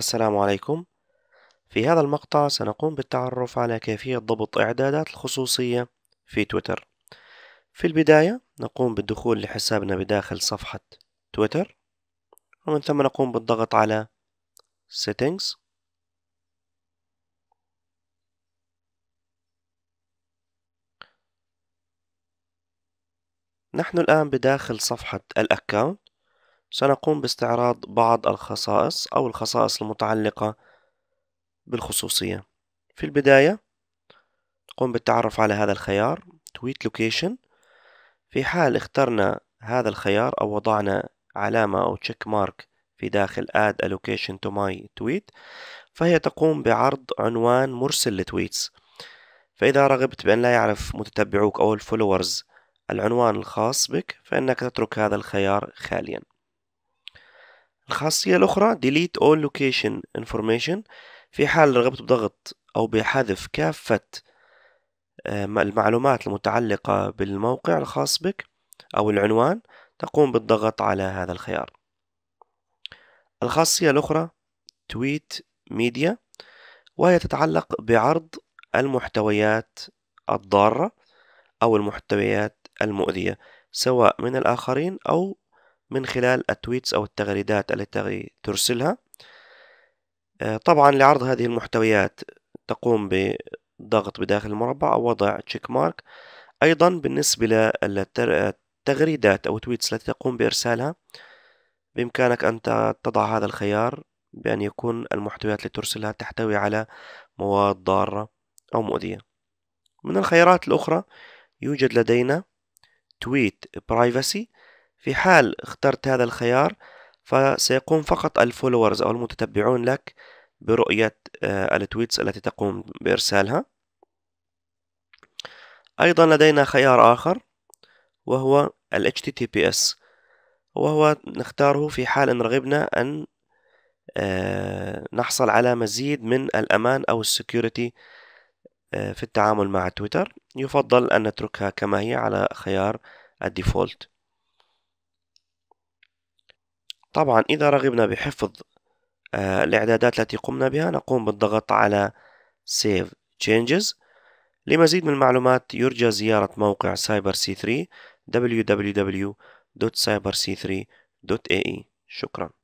السلام عليكم. في هذا المقطع سنقوم بالتعرف على كيفية ضبط إعدادات الخصوصية في تويتر. في البداية نقوم بالدخول لحسابنا بداخل صفحة تويتر، ومن ثم نقوم بالضغط على Settings. نحن الآن بداخل صفحة الأكاونت. سنقوم باستعراض بعض الخصائص أو الخصائص المتعلقة بالخصوصية. في البداية نقوم بالتعرف على هذا الخيار Tweet Location. في حال اخترنا هذا الخيار أو وضعنا علامة أو تشيك مارك في داخل Add a Location to my Tweet، فهي تقوم بعرض عنوان مرسل لتويتس. فإذا رغبت بأن لا يعرف متتبعوك أو الفولورز العنوان الخاص بك، فإنك تترك هذا الخيار خاليا. الخاصية الأخرى Delete all location information. في حال رغبت بضغط أو بحذف كافة المعلومات المتعلقة بالموقع الخاص بك أو العنوان، تقوم بالضغط على هذا الخيار. الخاصية الأخرى Tweet media، وهي تتعلق بعرض المحتويات الضارة أو المحتويات المؤذية، سواء من الآخرين أو من خلال التويتس أو التغريدات التي ترسلها. طبعا لعرض هذه المحتويات تقوم بالضغط بداخل المربع أو وضع تشيك مارك. أيضا بالنسبة للتغريدات أو التويتس التي تقوم بإرسالها، بإمكانك أن تضع هذا الخيار بأن يكون المحتويات التي ترسلها تحتوي على مواد ضارة أو مؤذية. من الخيارات الأخرى يوجد لدينا Tweet Privacy. في حال اخترت هذا الخيار، فسيقوم فقط الفولورز أو المتتبعون لك برؤية التويتس التي تقوم بإرسالها. أيضا لدينا خيار آخر وهو ال HTTPS، وهو نختاره في حال إن رغبنا أن نحصل على مزيد من الأمان أو السكيورتي في التعامل مع تويتر. يفضل أن نتركها كما هي على خيار الديفولت. طبعا إذا رغبنا بحفظ الإعدادات التي قمنا بها، نقوم بالضغط على Save Changes. لمزيد من المعلومات يرجى زيارة موقع Cyber C3 www.cyberc3.ae. شكرا.